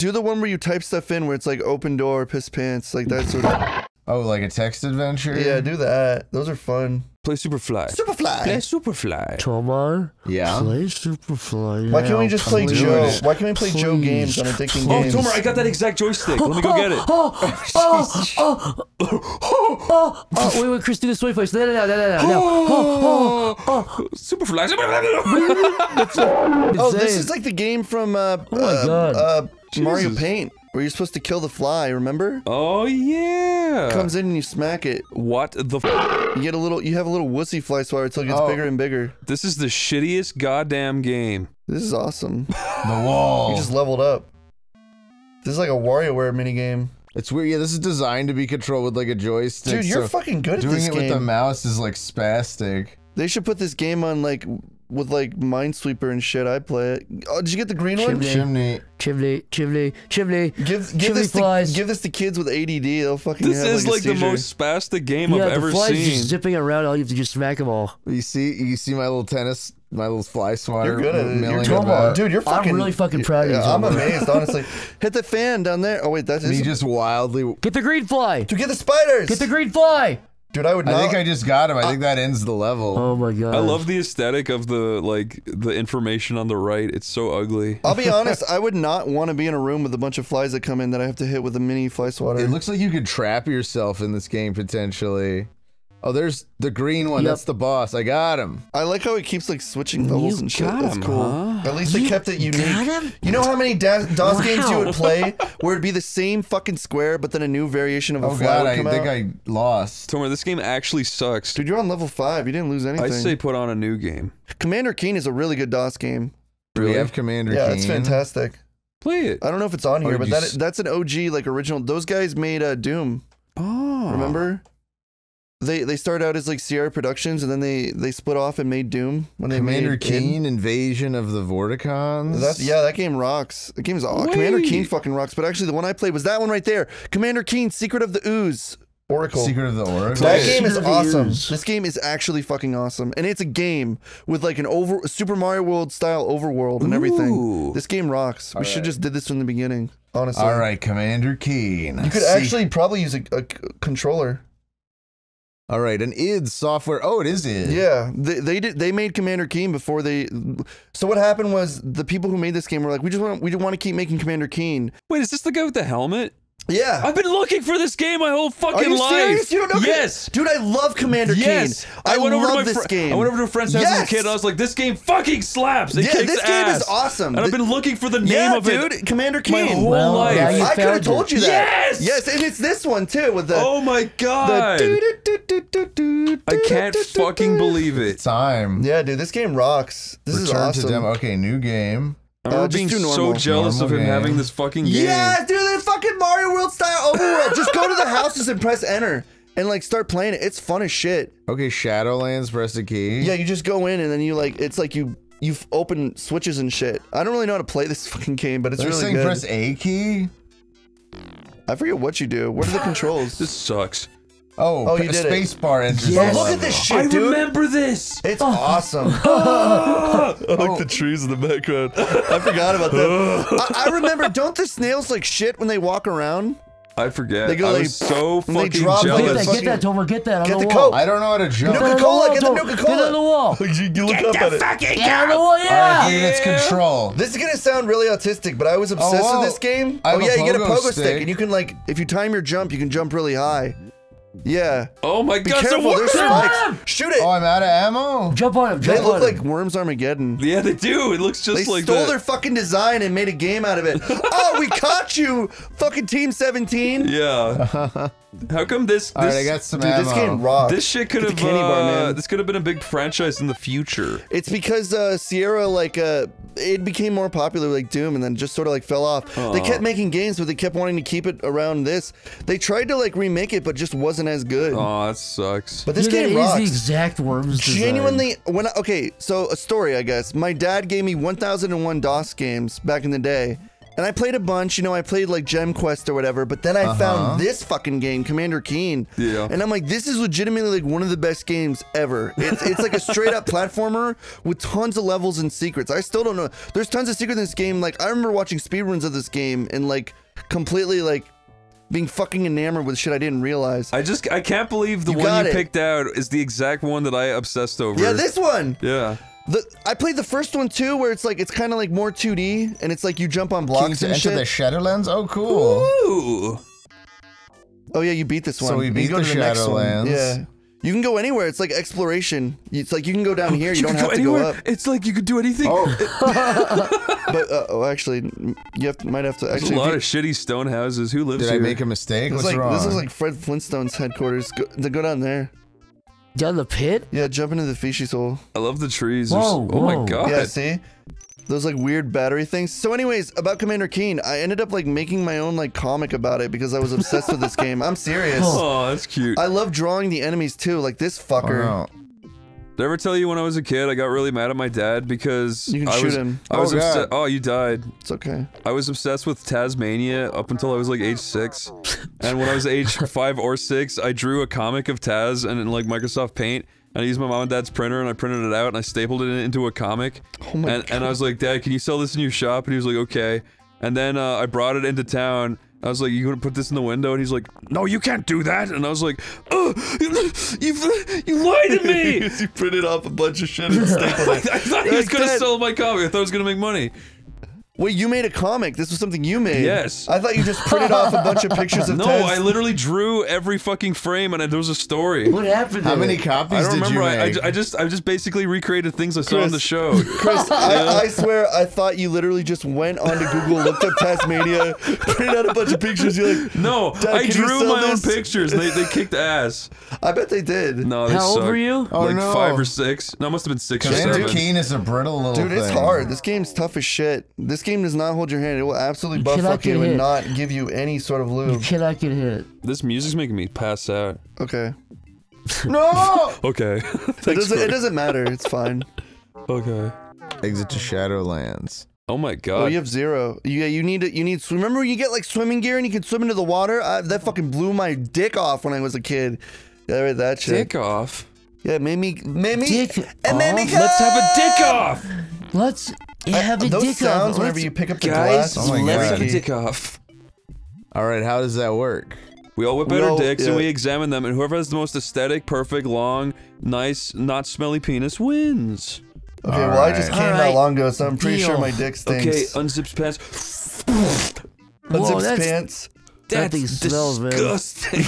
do the one where you type stuff in where it's like open door, piss pants, like that sort of. Oh, like a text adventure? Yeah, do that. Those are fun. Play Superfly. Superfly. Play Superfly. Tobar. Yeah. Play Superfly. Yeah. Why can't we just play Joe? Why can't we play Joe games on addicting games? Oh, Tomer, I got that exact joystick. Let me go get it. Wait, wait, Chris, do this way first. No. Superfly. Oh, this is like the game from Mario Paint. Where you're supposed to kill the fly, remember? Oh yeah. Comes in and you smack it. What the f? You get a little, you have a little wussy fly swatter until it gets bigger and bigger. This is the shittiest goddamn game. This is awesome. The wall. You just leveled up. This is like a WarioWare minigame. It's weird, yeah, this is designed to be controlled with like a joystick. Dude, you're fucking good at this game. Doing it with the mouse is like spastic. They should put this game on like, with like Minesweeper and shit, I play it. Oh, did you get the green one? Chimney. Give this to kids with ADD. They'll fucking. This is like the most spastic game I've ever seen. Yeah, the flies just zipping around. All you have to just smack them all. You see my little tennis, my little fly swatter. You're good at it. You're Tomer, dude. You're fucking. I'm really fucking proud of you. I'm amazed, honestly. Hit the fan down there. Oh wait, that's me. Just wildly. Get the green fly. To get the spiders. Get the green fly. Dude, I would not. I think I just got him. I think that ends the level. Oh my god. I love the aesthetic of the, like, the information on the right. It's so ugly. I'll be honest, I would not want to be in a room with a bunch of flies that come in that I have to hit with a mini fly swatter. It looks like you could trap yourself in this game, potentially. Oh, there's the green one. Yep. That's the boss. I got him. I like how it keeps like switching levels and shit. That's cool. Huh? At least they kept it unique. You know how many DOS games you would play where it'd be the same fucking square, but then a new variation of a fly would come out? I think I lost. Tomer, this game actually sucks. Dude, you're on level 5. You didn't lose anything. I say put on a new game. Commander Keen is a really good DOS game. Really? We have Commander Keen. Yeah, it's fantastic. Play it. I don't know if it's on here, but that's an OG, like original. Those guys made Doom. Oh. Remember? They started out as like Sierra Productions, and then they split off and made Doom. When Commander Keen Invasion of the Vorticons. Yeah, that game rocks. That game's awesome. Commander Keen fucking rocks. But actually, the one I played was that one right there. Commander Keen Secret of the Ooze Oracle. Secret of the Oracle. That game is awesome. This game is actually fucking awesome, and it's a game with like an Super Mario World style overworld and everything. This game rocks. We should just did this from the beginning, honestly. All right, Commander Keen. You could actually probably use a controller. All right, an id software. Oh, it is id. Yeah, they made Commander Keen before they. So what happened was the people who made this game were like, we just want to keep making Commander Keen. Wait, is this the guy with the helmet? Yeah, I've been looking for this game my whole fucking life. Serious? You don't know? Yes, dude, I love Commander Keen. I went over to this game. I went over to a friend's house as a kid. And I was like, this game fucking slaps. It kicks this game is awesome. And I've been looking for the name of it, dude. Commander Keen. My whole life. Yeah, I could have told you that. Yes, yes, and it's this one too with the. Oh my god. I can't fucking believe it. It's time. Yeah, dude, this game rocks. This is awesome. Return to demo. Okay, new game. I'm being so jealous of him having this fucking game. Yeah, dude, the fucking Mario World style overworld. Just go to the houses and press enter and like start playing it. It's fun as shit. Okay, Shadowlands, press the key. Yeah, you just go in and then you like, it's like you open switches and shit. I don't really know how to play this fucking game, but it's really good. Press A key? I forget what you do. What are the controls? This sucks. Oh, you did space bar enters. Yes. Look at this shit, dude. I remember this. It's awesome. I like the trees in the background. I forgot about that. I remember, don't the snails like shit when they walk around? I forget. They go, I was so fucking jealous. Get that, Tomer. Get that. Get the coat. I don't know how to jump. Nuka-Cola. Get the Nuka-Cola. Get on the wall. You look up at it. Get the fucking coat. Yeah. It's control. This is gonna sound really autistic, but I was obsessed with this game. Oh yeah, you get a pogo stick, and you can like, if you time your jump, you can jump really high. Yeah. Oh my god, so there's spikes. Shoot it. Oh, I'm out of ammo. Jump on him. They look like Worms Armageddon. Yeah, they do. It looks just like that. They stole their fucking design and made a game out of it. Oh, we caught you, fucking Team 17. Yeah. How come this? All right, I got some ammo. This game rocks. This shit could have this could have been a big franchise in the future. It's because Sierra like it became more popular like Doom and then just sort of like fell off. Aww. They kept making games, but they kept wanting to keep it around this. They tried to like remake it, but just wasn't as good. Oh, that sucks. But this game rocks. It is the exact Worms design. Genuinely, when okay, so a story I guess. My dad gave me 1001 DOS games back in the day. And I played a bunch, you know, I played like Gem Quest or whatever, but then I found this fucking game, Commander Keen. Yeah. And I'm like, this is legitimately like one of the best games ever. It's like a straight up platformer with tons of levels and secrets. I still don't know. There's tons of secrets in this game. Like, I remember watching speedruns of this game and like completely like being fucking enamored with shit I didn't realize. I can't believe the one you picked out is the exact one that I obsessed over. Yeah, this one! Yeah. I played the first one too, where it's like, it's kind of like more 2D, and it's like you jump on blocks and shit. Enter the Shadowlands? Oh, cool. Ooh. Oh yeah, you beat this one. So we beat the Shadowlands. Yeah. You can go anywhere. It's like exploration. It's like you can go down here. You don't have to go up. It's like you could do anything. Oh. But actually, you might have to. Actually, there's a lot of shitty stone houses. Who lives here? Did I make a mistake? What's wrong? This is like Fred Flintstone's headquarters. Go down there. Down the pit? Yeah, jump into the fishies hole. I love the trees. Whoa, oh my god. Yeah, see? Those like weird battery things. So anyways, about Commander Keen, I ended up like making my own like comic about it because I was obsessed with this game. I'm serious. Oh, that's cute. I love drawing the enemies too, like this fucker. Oh, no. Did I ever tell you when I was a kid I got really mad at my dad because you can shoot him. I was obsessed. Oh, you died. It's okay. I was obsessed with Tasmania up until I was like age 6. And when I was age 5 or 6, I drew a comic of Taz and in like Microsoft Paint. And I used my mom and dad's printer and I printed it out and I stapled it into a comic. Oh my god. And I was like, Dad, can you sell this in your shop? And he was like, okay. And then I brought it into town. I was like, you gonna put this in the window? And he's like, no, you can't do that! And I was like, ugh! You lied to me! He printed off a bunch of shit and stapled it. I thought he was gonna sell my comic. I thought I was gonna make money. Wait, you made a comic? This was something you made? Yes. I thought you just printed off a bunch of pictures of Taz. No, I literally drew every fucking frame and there was a story. What happened? How many copies did you make? I don't remember. I just basically recreated things I saw on the show. Chris, I swear, I thought you literally just went onto Google, looked up Tasmania, printed out a bunch of pictures, you're like, no, I drew my own pictures. They kicked ass. I bet they did. No, they sucked. How old were you? Like 5 or 6. No, it must have been 6 or 7. Commander Keen is a brittle little thing. Dude, it's hard. This game's tough as shit. This game does not hold your hand. It will absolutely buttfuck you and not give you any sort of lube. You cannot get hit. This music's making me pass out. Okay. No! Okay. It doesn't matter. It's fine. Okay. Exit to Shadowlands. Oh my god. Oh, you have 0. Yeah, you need. Remember when you get like swimming gear and you can swim into the water? That fucking blew my dick off when I was a kid. Yeah, right, that shit. Dick off? Yeah, it made me come. Let's have a dick off! Let's... Those sounds whenever you pick up the glass. Oh my god. Let's dick off. Alright, how does that work? We all whip out our dicks and we examine them, and whoever has the most aesthetic, perfect, long, nice, not smelly penis wins. Okay, I just came out long ago, so I'm pretty sure my dick stinks. Okay, unzips pants. Unzips pants. That thing smells, man. Disgusting.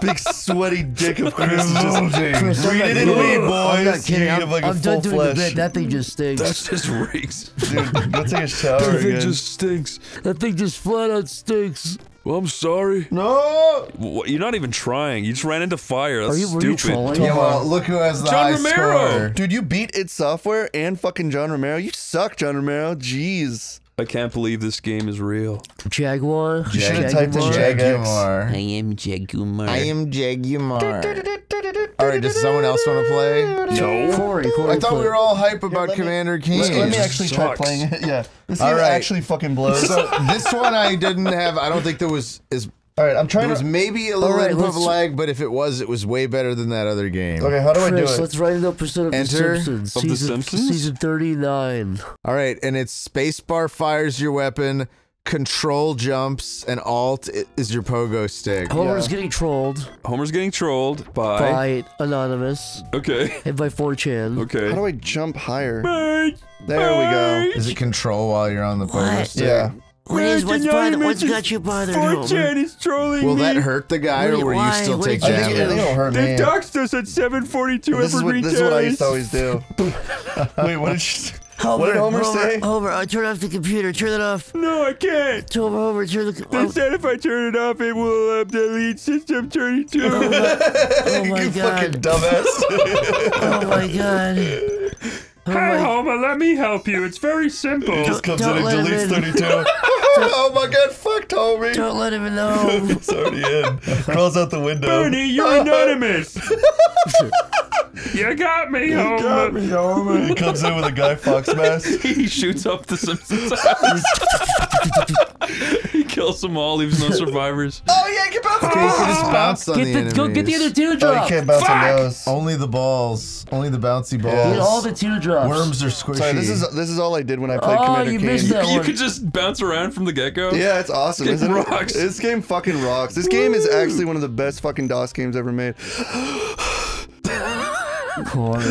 Big sweaty dick of Chris. Chris, read it in me, boys. I'm done doing the bit. That thing just stinks. That just reeks. Dude, go take a shower again. That thing just stinks. That thing just flat out stinks. Well, I'm sorry. No! You're not even trying. You just ran into fire. That's stupid. Yeah, well, look who has the high score. John Romero! Dude, you beat id Software and fucking John Romero. You suck, John Romero. Jeez. I can't believe this game is real. Jaguar. You should have typed in Jaguar. I am Jaguar. I am Jaguar. Alright, does someone else want to play? No. Corey, I thought we were all hype about Commander Keen. Let me actually try playing it. Yeah. This game actually fucking blows. So this one I didn't have, I don't think there was as... Alright, I'm trying to... There was maybe a little bit of lag, but if it was, it was way better than that other game. Okay, how do I do it? Let's write it up percent of The Simpsons. Of The Simpsons? Season 39. Alright, and it's spacebar fires your weapon, control jumps, and alt is your pogo stick. Homer's getting trolled. Homer's getting trolled by... Anonymous. Okay. And by 4chan. Okay. How do I jump higher? There we go. Is it control while you're on the pogo stick? Yeah. What's got you bothered? 4chan is trolling me. Will that hurt the guy, or will you still take damage? I think it'll hurt me. They doxed us at 7:42 every day. This is what I used to always do. Wait, what did she say? What did Homer say? Homer, turn off the computer. Turn it off. No, I can't. Homer, turn the computer. They said if I turn it off, it will delete System 32. Oh my you god. Fucking dumbass. Oh my god. Hi, Homer, let me help you. It's very simple. He just comes in and deletes 32. Oh my god, fucked, homie. Don't let him know. It's already in. Crawls out the window. Bernie, you're anonymous. You got me, Homer. You got me, Homer. He comes in with a Guy Fox mask. He shoots up the Simpsons. He kills them all, leaves no survivors. Oh yeah, he can bounce on the enemies. Go get the other teardrop. Oh, you can't bounce on those. Only the balls. Only the bouncy balls. Yes. Get all the teardrops. Worms are squishy. Sorry, this is all I did when I played Commander Keen. You could just bounce around from the get-go? Yeah, it's awesome. It rocks. This game fucking rocks. This game is actually one of the best fucking DOS games ever made. Oh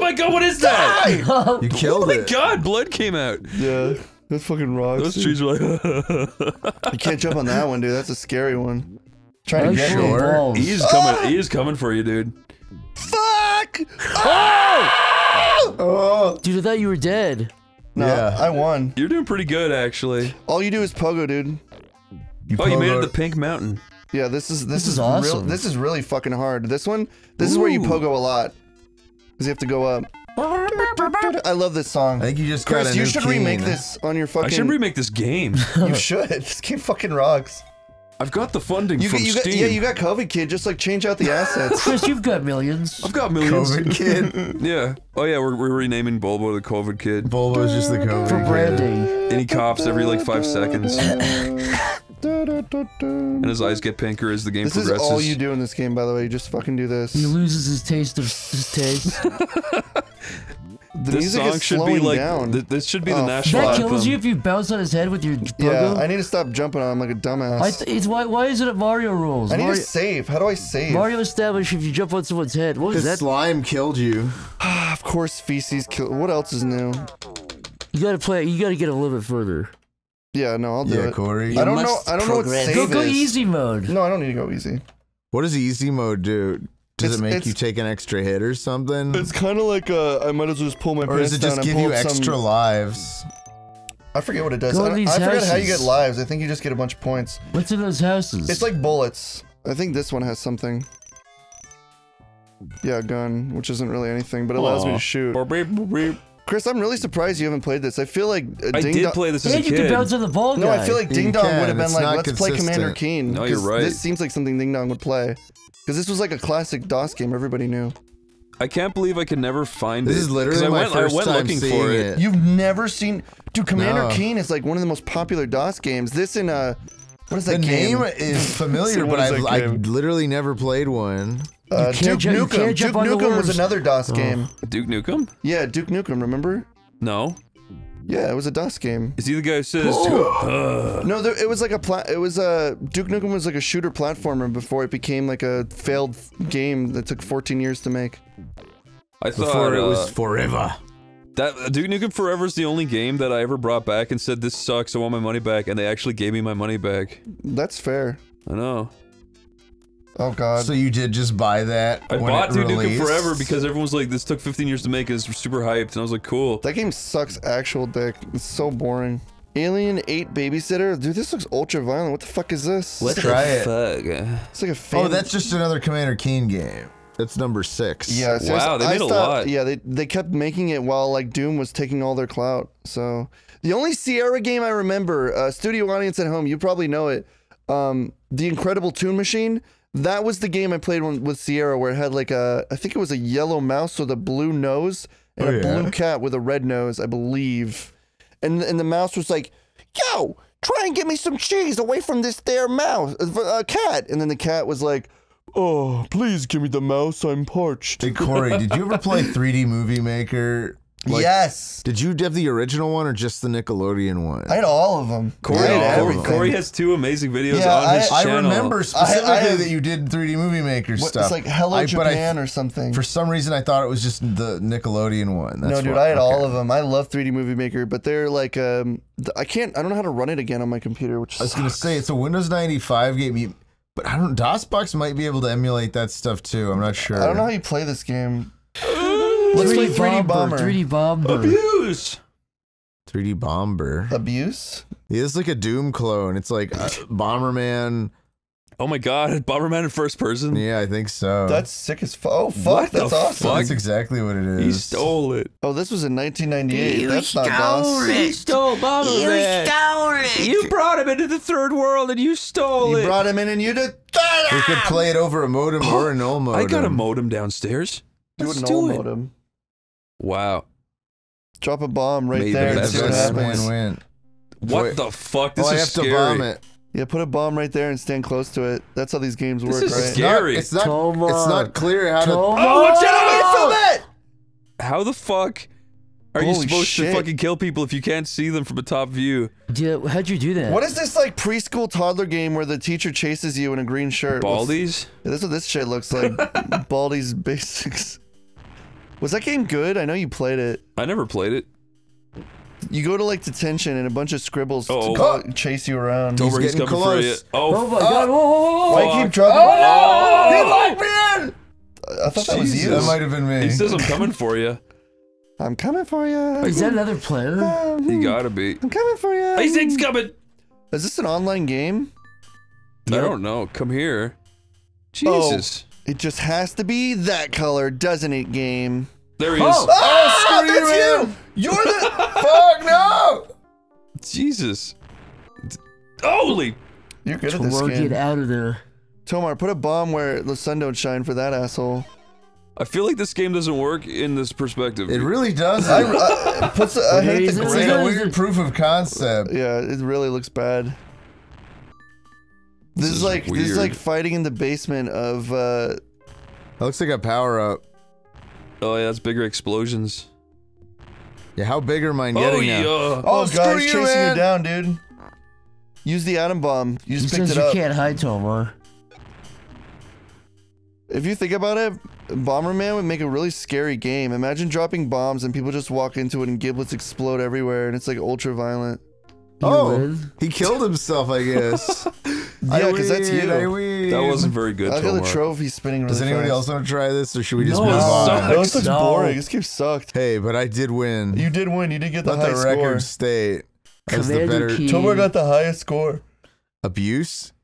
my god, what is that? You killed it. Oh my god, blood came out. Yeah, that's fucking rocks. Those trees were like. You can't jump on that one, dude. That's a scary one. Trying to get me. He is coming. He is coming for you, dude. Fuck! Oh! Oh! Dude, I thought you were dead. No, yeah. I won. You're doing pretty good, actually. All you do is pogo, dude. You pogo. You made it to the Pink Mountain. Yeah, this is awesome. This is really fucking hard. This one, this is where you pogo a lot, because you have to go up. I love this song. I think you just got a new you should remake this on your fucking. I should remake this game. You should. This game fucking rocks. I've got the funding from Steam. Yeah, you got COVID, kid. Just like change out the assets. Chris, you've got millions. I've got millions. COVID kid. Yeah. Oh yeah, we're renaming Bulbo the COVID kid. Bulbo's just the COVID for branding. And he coughs every like 5 seconds. And his eyes get pinker as the game progresses. This is all you do in this game, by the way. You just fucking do this. He loses his taste of his taste. This song should be like this should be the national anthem. That kills you if you bounce on his head with your pogo? Yeah, I need to stop jumping on him like a dumbass. Why is it at Mario rules? I need to save. How do I save? Mario established if you jump on someone's head. What was that? Slime killed you. Of course, feces killed. What else is new? You gotta play. You gotta get a little bit further. Yeah, no, I'll do it. Corey. I don't know what save is. Go easy mode. No, I don't need to go easy. What does easy mode do? Does it make you take an extra hit or something? It's kind of like I might as well just pull my pants down. Or does it just give you extra lives? I forget what it does. I forget how you get lives. I think you just get a bunch of points. What's in those houses? It's like bullets. I think this one has something. Yeah, a gun, which isn't really anything, but it allows me to shoot. Chris, I'm really surprised you haven't played this. I feel like I did play this as a kid. You can bounce on the ball guy. No, I feel like Ding Dong would have been like, let's play Commander Keen. No, you're right. This seems like something Ding Dong would play. Because this was like a classic DOS game everybody knew. I can't believe I could never find this. This is literally my first time looking for it. You've never seen... Dude, Commander Keen is like one of the most popular DOS games. This in a... What is that game? The name is familiar, but I literally never played one. Duke Nukem. Duke Nukem was another DOS game. Duke Nukem? Yeah, Duke Nukem, remember? No. Yeah, it was a DOS game. Is he the guy who says... No, it was like a... Duke Nukem was like a shooter platformer before it became like a failed game that took 14 years to make. I thought... Before it was forever. That Duke Nukem Forever is the only game that I ever brought back and said, this sucks, I want my money back, and they actually gave me my money back. That's fair. I know. Oh god. So you did just buy that? I bought Duke Nukem Forever because everyone's like, this took 15 years to make and it's super hyped, and I was like, cool. That game sucks actual dick. It's so boring. Alien 8 Babysitter? Dude, this looks ultra violent. What the fuck is this? Let's try it. It's like a fan. Oh, that's just another Commander Keen game. That's number 6. Yeah, wow, they made a lot. Yeah, they kept making it while like Doom was taking all their clout. So the only Sierra game I remember, studio audience at home, you probably know it. The Incredible Toon Machine. That was the game I played with Sierra, where it had like a, I think it was a yellow mouse with a blue nose and a blue cat with a red nose, I believe. And the mouse was like, yo, try and get me some cheese away from this there mouse, cat. And then the cat was like, oh, please give me the mouse, I'm parched. Hey Corey, did you ever play 3D Movie Maker? Like, yes. Did you have the original one or just the Nickelodeon one? I had all of them. Corey has 2 amazing videos on his channel. I remember specifically that you did 3D Movie Maker stuff. It's like Hello Japan or something. For some reason, I thought it was just the Nickelodeon one. That's I had all of them. I love 3D Movie Maker, but they're like, I don't know how to run it again on my computer, which sucks. I was going to say, it's a Windows 95 game. But I don't DOSBox might be able to emulate that stuff too. I'm not sure. I don't know how you play this game. Let's play 3D Bomber. 3D Bomber. Abuse. 3D Bomber. Abuse? Yeah, it's like a Doom clone. It's like Bomberman. Oh my god, Bomberman in first person? Yeah, I think so. That's sick as fuck. Oh fuck, that's awesome. Fuck? That's exactly what it is. He stole it. Oh, this was in 1998. That's not DOS. He stole Bomberman. You stole it. You brought him into the third world and you stole it. You brought him in and you did that. We could play it over a modem or a null modem. I got a modem downstairs. Let's do a null modem. Wow. Drop a bomb right there and see what happens. Win-win. What the fuck? This is scary. I have to bomb it. Yeah, put a bomb right there and stand close to it. That's how these games work, right? This is scary. It's not clear how to... Oh, watch out! How the fuck are you supposed to fucking kill people if you can't see them from a top view? Dude, how'd you do that? What is this, like, preschool toddler game where the teacher chases you in a green shirt? Baldi's? Yeah, that's what this shit looks like. Baldi's Basics. Was that game good? I know you played it. I never played it. You go to like detention and a bunch of scribbles chase you around. Don't worry, he's coming for you. Oh my god! I keep dropping. Oh no! He locked me in! I thought that was you. That might have been me. He says, "I'm coming for you." I'm coming for you. Is that another player? You gotta be. I'm coming for you. Isaac's coming. Is this an online game? I don't know. Come here. Jesus. Oh. It just has to be that color, doesn't it, game? There he is. Oh, that's you! You're the... Fuck, no! Jesus. Holy! You're good at this game. Get out of there. Tomar, put a bomb where the sun don't shine for that asshole. I feel like this game doesn't work in this perspective. It really does. I hate the green. It's a weird proof of concept. Yeah, it really looks bad. This is like weird. This is like fighting in the basement of. That looks like a power up. Oh yeah, that's bigger explosions. Yeah, how big are mine getting now? Oh, guys chasing you down, dude. Use the atom bomb. You just picked it up. You can't hide, Tomar. If you think about it, Bomberman would make a really scary game. Imagine dropping bombs and people just walk into it and giblets explode everywhere, and it's like ultra violent. Oh, he killed himself, I guess. Yeah, because that's you. That wasn't very good. I got the trophy spinning really fast. Does anybody else want to try this, or should we just move on? No, this looks boring. This game sucked. Hey, but I did win. You did win. You did get the high score. Let the record state. That's the better. Tomar got the highest score. Abuse?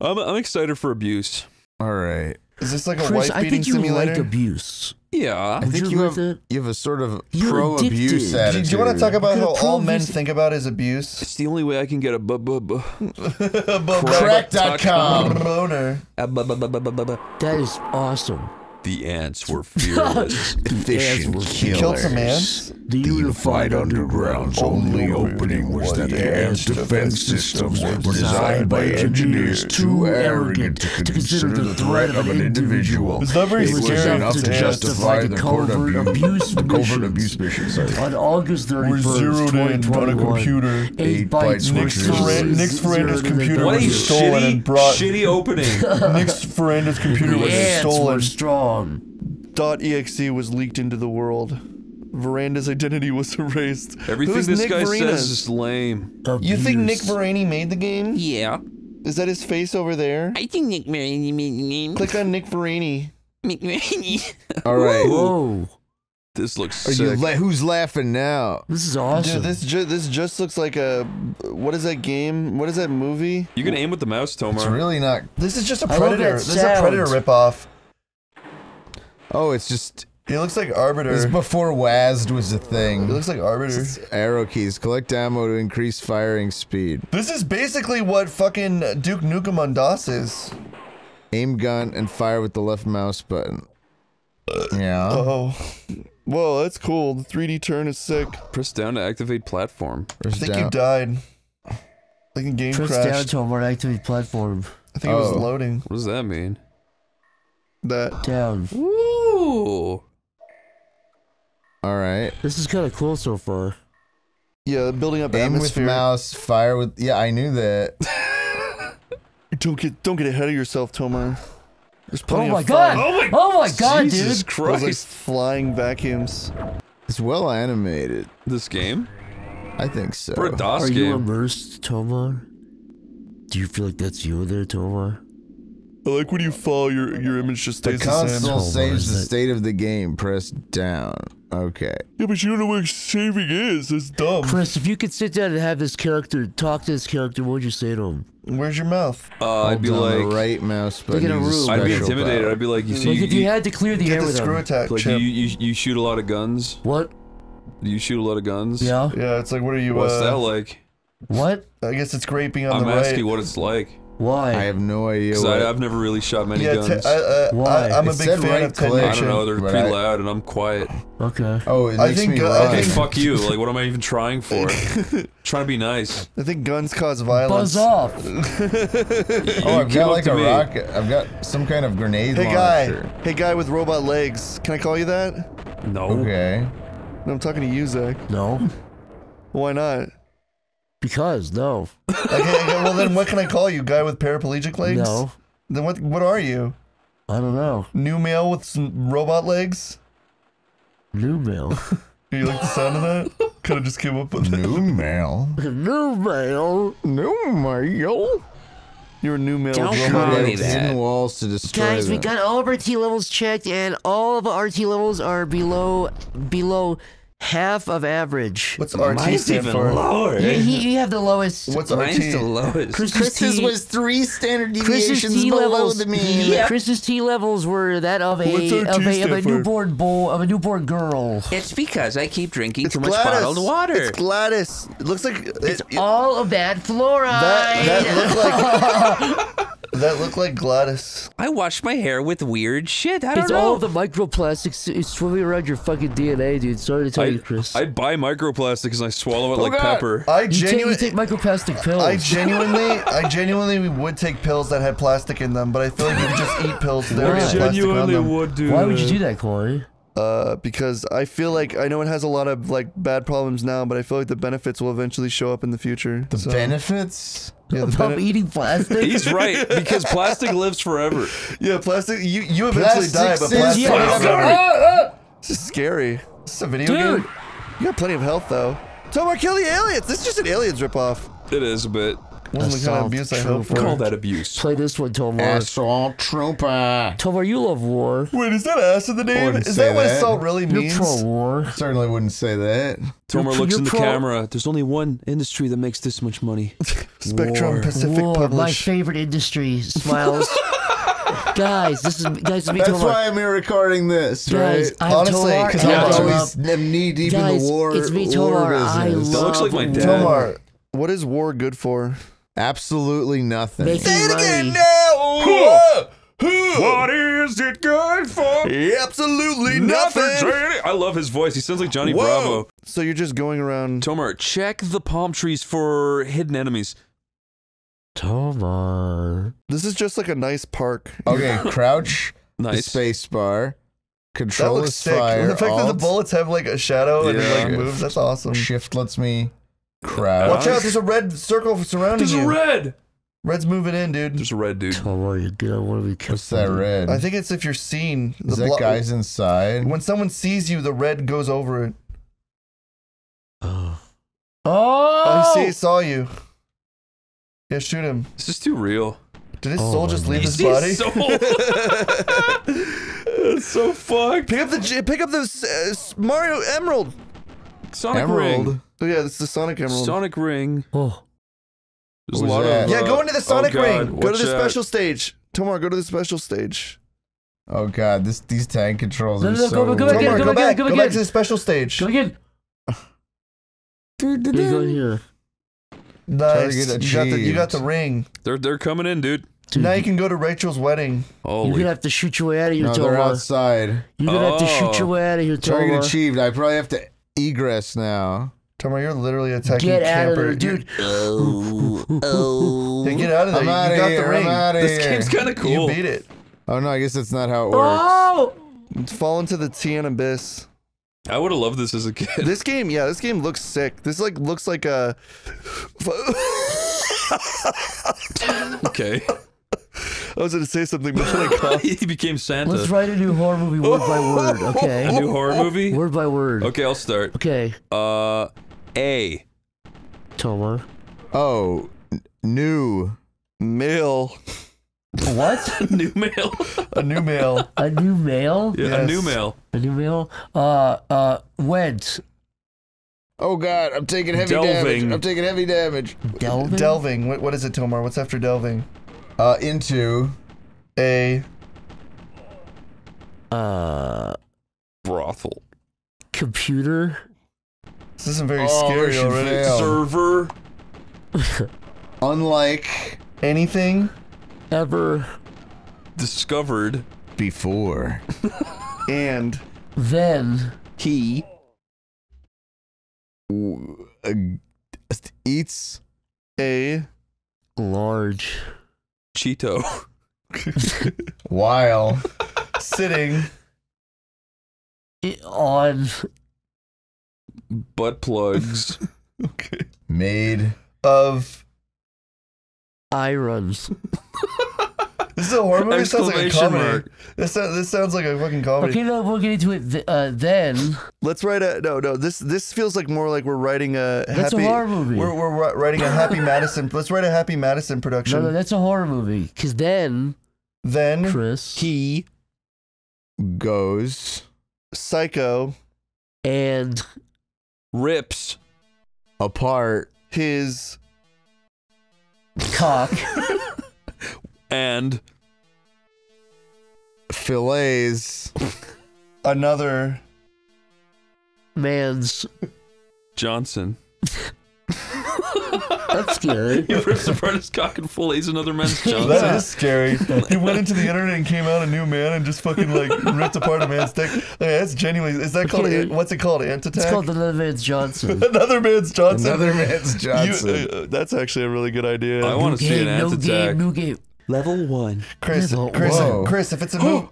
I'm excited for Abuse. All right. Is this like a wife beating simulator? I think you like Abuse. Yeah, I think you have a sort of pro-abuse attitude. Do you want to talk about how all men think about is abuse? It's the only way I can get a crack.com boner. That is awesome. The ants were fearless, efficient killers. Killed some ants? The unified underground's only opening was that the ants' defense systems were designed by engineers too arrogant to consider the threat of an individual. It was enough to justify the covert abuse mission. On August 31st, we're zeroed in on a computer. 8 bytes Nick's Ferranda's computer was stolen and brought... Shitty opening. Nick's Ferranda's computer was stolen. .exe was leaked into the world. Veranda's identity was erased. Everything this guy says is lame. You think Nick Verani made the game? Yeah. Is that his face over there? I think Nick Verani made the game. Click on Nick Verani. Nick Verani. Alright. Whoa. This looks sick. Who's laughing now? This is awesome. Dude, this just looks like a... What is that game? What is that movie? You can aim with the mouse, Tomar. It's really not... This is just a Predator. This is a Predator ripoff. Oh, it's just... It looks like Arbiter. This is before WASD was a thing. It looks like Arbiter. Arrow keys. Collect ammo to increase firing speed. This is basically what fucking Duke Nukem on DOS is. Aim gun and fire with the left mouse button. Yeah. Oh. Whoa, that's cool. The 3D turn is sick. Press down to activate platform. Press down. You died. Like the game crashed. Press down to activate platform. I think it was loading. What does that mean? That. Down. Woo! Alright. This is kind of cool so far. Yeah, building up atmosphere. Aim with mouse, fire with... Yeah, I knew that. Don't get ahead of yourself, Tomar. There's plenty of fun. Oh my god, Jesus Christ. Those, like, flying vacuums. It's well animated. This game? I think so. For a DOS game. Are you immersed, Tomar? Do you feel like that's you there, Tomar? I like when you fall, your image just stays the same. The console saves the state of the game. Press down. Okay. Yeah, but you don't know what saving is. That's dumb. Chris, if you could sit down and have this character talk to this character, what would you say to him? Where's your mouth? I'd be like... right mouse button. I'd be intimidated. I'd be like... if you had to clear the air with him. Get the screw attack chip. You shoot a lot of guns. What? You shoot a lot of guns? Yeah. Yeah, it's like, what are you... What's that like? What? I guess it's great being on the right. I'm asking what it's like. Why? I have no idea. Because I've never really shot many guns. Why? I'm a big fan of 10 Nation. I don't know, they're pretty loud and I'm quiet. Okay. Oh, it makes me run. Fuck you, like what am I even trying for? Trying to be nice. I think guns cause violence. Buzz off! Oh, I've got like a rocket. I've got some kind of grenade launcher. Hey guy with robot legs. Can I call you that? No. Okay. No, I'm talking to you, Zach. No. Why not? Because, no. Okay, well then what can I call you? Guy with paraplegic legs? No. Then what are you? I don't know. New male with some robot legs? New male? You like the sound of that? Could have just came up with new male. New male. New male. You're a new male. Don't call me that. Walls to destroy guys, we got all of our T levels checked and all of our T levels are below half of average. What's RT stand for? Lower. You have the lowest. What's RT? Mine's the lowest. Chris's was 3 standard deviations below the mean. Yeah. Chris's T levels were that of a newborn girl. It's because I keep drinking too much bottled water. It's Gladys. It looks like it's all of that fluoride. That looked like. That looked like Gladys. I washed my hair with weird shit. I don't know. It's all the microplastics swimming around your fucking DNA, dude. Sorry to tell you, Chris. I buy microplastics and I swallow it like pepper. You take microplastic pills. I genuinely would take pills that had plastic in them, but I feel like you could just eat pills that had plastic in them. Why would you do that, Corey? Because I feel like I know it has a lot of like bad problems now, but I feel like the benefits will eventually show up in the future. The benefits? Yeah, from eating plastic? He's right, because plastic lives forever. Yeah, plastic, you eventually die, but plastic lives forever. This is scary. This is a video game. You got plenty of health, though. Tomar, kill the aliens! This is just an Aliens ripoff. It is a bit. Assault Trooper. Call that abuse. Play this one, Tomar. Assault Trooper. Tomar, you love war. Wait, is that ass in the name? Is that what assault really means? You're pro-war. Certainly wouldn't say that. Tomar looks in the camera. There's only one industry that makes this much money. Spectrum Pacific Publish. My favorite industry. Smiles. Guys, this is me. That's why I'm here recording this, guys, right? Honestly, because I'm always knee-deep in the war. It's me, Tomar. I love war. That looks like my dad. Tomar, what is war good for? Absolutely nothing. Making say it money. Again now! What is it good for? Absolutely nothing! I love his voice. He sounds like Johnny Bravo. So you're just going around... Tomar, check the palm trees for hidden enemies. Tomar... This is just like a nice park. Okay, crouch. Nice. Space bar. Control is fire. The fact that the bullets have like a shadow and it like moves, that's awesome. Shift lets me... Crowd. Watch out, there's a red circle surrounding you. There's a red! Red's moving in, dude. There's a red, dude. Tomar, you gotta want to be careful. What's that red? I think it's if you're seen. Is that guy's inside? When someone sees you, the red goes over it. Oh! Oh! I saw you. Yeah, shoot him. This is too real. Did his soul just leave his body? His soul? That's so fucked. Pick up the Mario Emerald. Sonic Ring. Oh yeah, this is the Sonic Emerald. Sonic Ring. Oh. There's a lot of, yeah, go into the Sonic Ring. Go to the special stage. Tomar, go to the special stage. Oh god, these tank controls are so... Go back to the special stage. Go again. Dude, go here. Nice. You got the ring. They're coming in, dude. Now you can go to Rachel's wedding. Holy. You're gonna have to shoot your way out of here, Tomar. No, they're outside. You're gonna have to shoot your way out of here, Tomar. Target achieved. I probably have to egress now. Tomar, you're literally attacking camper. Get out of there, dude. Hey, get out of there. I'm out of here. I'm out of here. This game's kind of cool. You beat it. Oh no, I guess that's not how it works. Oh! Fall into the Tian Abyss. I would have loved this as a kid. This game, yeah, this game looks sick. This like looks like a... Okay. I was gonna say something, but then I coughed. He became Santa. Let's write a new horror movie word by word, okay? A new horror movie? Word by word. Okay, I'll start. Okay. A. Tomar. Oh. New. Mail. What? New mail. A new mail. A new mail? Yeah, yes. A new mail. A new mail? Went. Oh god, I'm taking heavy damage. I'm taking heavy damage. Delving? Delving. What is it, Tomar? What's after delving? Into a brothel. Computer. This isn't very scary already. Fail. Server. Unlike anything ever discovered before. And then he eats a large Cheeto while sitting on butt plugs okay. made of irons. This is a horror movie? This sounds like a comedy. This sounds like a fucking comedy. Okay, no, we'll get into it then. Let's write a... No, this feels like more like we're writing a happy... That's a horror movie. We're writing a Happy Madison... Let's write a Happy Madison production. No, that's a horror movie. Because then... Chris... He... goes... psycho... and... rips... apart... his... cock... and fillets another man's Johnson. That's scary. He rips apart his cock and fillets another man's Johnson. That is scary. He went into the internet and came out a new man and just fucking like ripped apart a man's dick. Okay, that's genuinely. Is that called? Okay. What's it called? Ant Attack? It's called Another Man's Johnson. Another Man's Johnson. Another Man's Johnson. That's actually a really good idea. I want to see an Ant Attack. New game. Level 1. Chris, if it's a movie,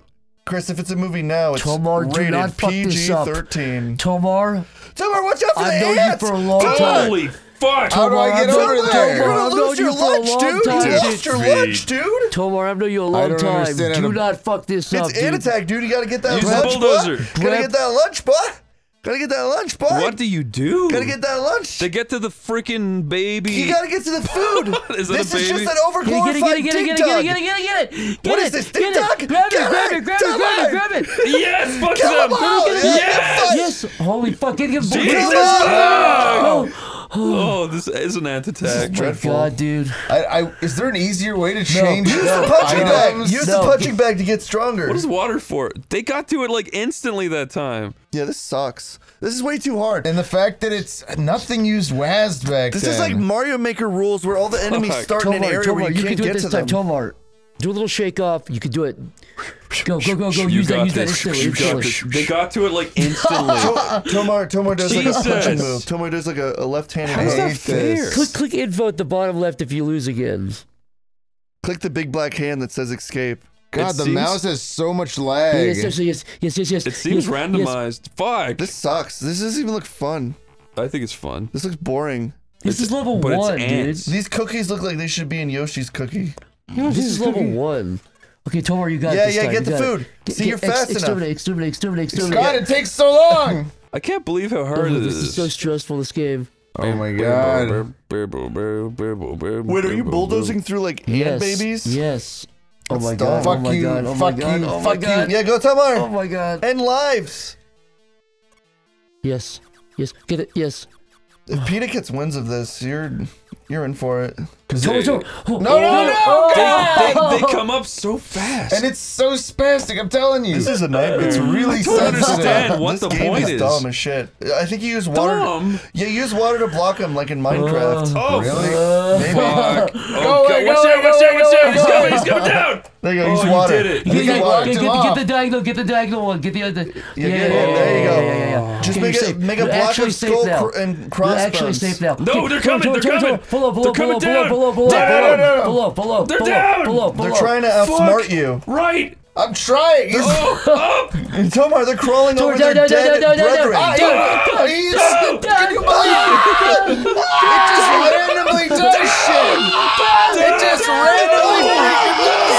Chris, if it's a movie now, it's Tomar, rated PG-13. Tomar, watch out for the ants! I've known you for a long time. Holy fuck! How do I get over there? You're gonna lose your lunch, dude! You lost your lunch, dude! Tomar, I've known you a long time. Do not fuck this up, dude. It's Ant Attack, dude. You gotta get that lunch, boy. Gotta get that lunch, boy. Gotta get that lunch, boy. What do you do? Gotta get that lunch. They get to the freaking baby. You gotta get to the food. Is this is just an overglorified TikTok. Get it. What is this TikTok? Grab it. Yes, fuck them. Yes. Holy fuck. Jesus fuck. Oh, this is an Ant Attack. This is dreadful. God, dude. Is there an easier way to change it? Use the punching bag. Use the punching bag to get stronger. What is water for? They got to it like instantly that time. Yeah, this sucks. This is way too hard. And the fact that it's nothing used WASD back then. This is like Mario Maker rules where all the enemies start in an area where you can't get to them. Tomar, do a little shake off. You can do it. Go! Use that. They got to it like instantly. Tomar does like a punching move. Tomar does like a left-handed move. Click info at the bottom left if you lose again. Click the big black hand that says escape. God, the mouse has so much lag. Yes. It seems randomized. Fuck. This sucks. This doesn't even look fun. I think it's fun. This looks boring. This is level 1, dude. These cookies look like they should be in Yoshi's Cookie. This is level 1. Okay, Tomar, you got this. Yeah, get the food. See, you're fast enough. Exterminate. God, it takes so long! I can't believe how hard it is. This is so stressful, this game. Oh my god. Wait, are you bulldozing through, like, ant babies? Yes. Oh my god. Fuck you. Fuck you. Fuck you. Yeah, go, Tomar. Oh my god. End lives. Yes. Yes. Get it. Yes. If Peta gets wins of this, you're in for it. No! They come up so fast, and it's so spastic. I'm telling you, this is a nightmare. It's really. I don't understand what the point is. This game is dumb as shit. I think you use water. Yeah, you use water to block them, like in Minecraft. Oh, really? Maybe. Fuck. Okay, watch out! He's coming down. There you go. Use water. You did it. Get the diagonal. Get the diagonal one. Get the other. Yeah, there you go. Just make a block of skull and crossbones. You're actually safe now. No, they're coming. They're coming down. They're down. They're trying to outsmart you. Right. I'm trying. Tomar, they're crawling over their dead brethren. Can you believe it? It just randomly does shit. It just randomly freaking does.